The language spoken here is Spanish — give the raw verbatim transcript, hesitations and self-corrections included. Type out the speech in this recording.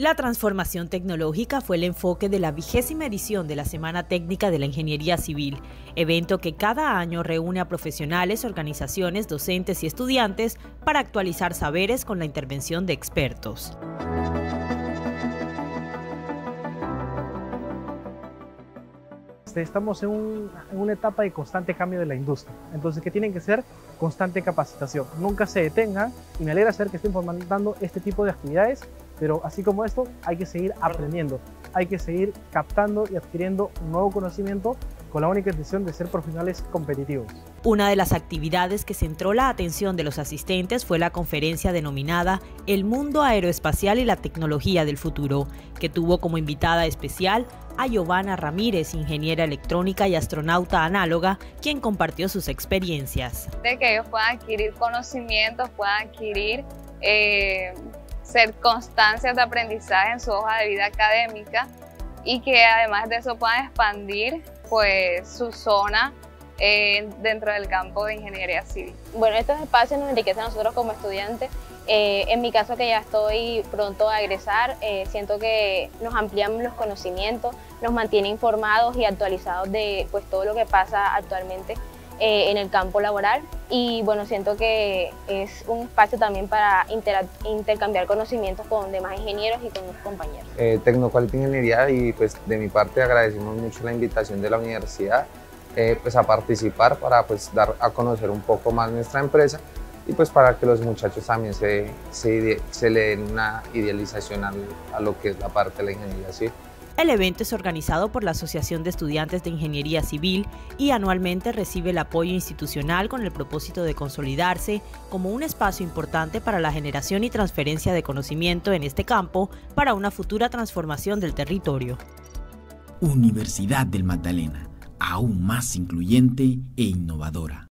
La transformación tecnológica fue el enfoque de la vigésima edición de la Semana Técnica de la Ingeniería Civil, evento que cada año reúne a profesionales, organizaciones, docentes y estudiantes para actualizar saberes con la intervención de expertos. Estamos en, un, en una etapa de constante cambio de la industria, entonces que tienen que ser constante capacitación, nunca se detengan, y me alegra saber que estén fomentando este tipo de actividades. Pero así como esto, hay que seguir aprendiendo, hay que seguir captando y adquiriendo nuevo conocimiento con la única intención de ser profesionales competitivos. Una de las actividades que centró la atención de los asistentes fue la conferencia denominada El mundo aeroespacial y la tecnología del futuro, que tuvo como invitada especial a Giovanna Ramírez, ingeniera electrónica y astronauta análoga, quien compartió sus experiencias. De que ellos puedan adquirir conocimientos, puedan adquirir... Eh... ser constancias de aprendizaje en su hoja de vida académica, y que además de eso puedan expandir pues su zona eh, dentro del campo de ingeniería civil. Bueno, estos espacios nos enriquecen a nosotros como estudiantes. Eh, en mi caso, que ya estoy pronto a egresar, eh, siento que nos amplían los conocimientos, nos mantiene informados y actualizados de pues todo lo que pasa actualmente en el campo laboral, y bueno, siento que es un espacio también para intercambiar conocimientos con demás ingenieros y con mis compañeros. Eh, Tecnoqualita Ingeniería, y pues de mi parte agradecemos mucho la invitación de la universidad eh, pues a participar para pues dar a conocer un poco más nuestra empresa, y pues para que los muchachos también se, se, se le den una idealización a, a lo que es la parte de la ingeniería civil. ¿Sí? El evento es organizado por la Asociación de Estudiantes de Ingeniería Civil y anualmente recibe el apoyo institucional con el propósito de consolidarse como un espacio importante para la generación y transferencia de conocimiento en este campo para una futura transformación del territorio. Universidad del Magdalena, aún más incluyente e innovadora.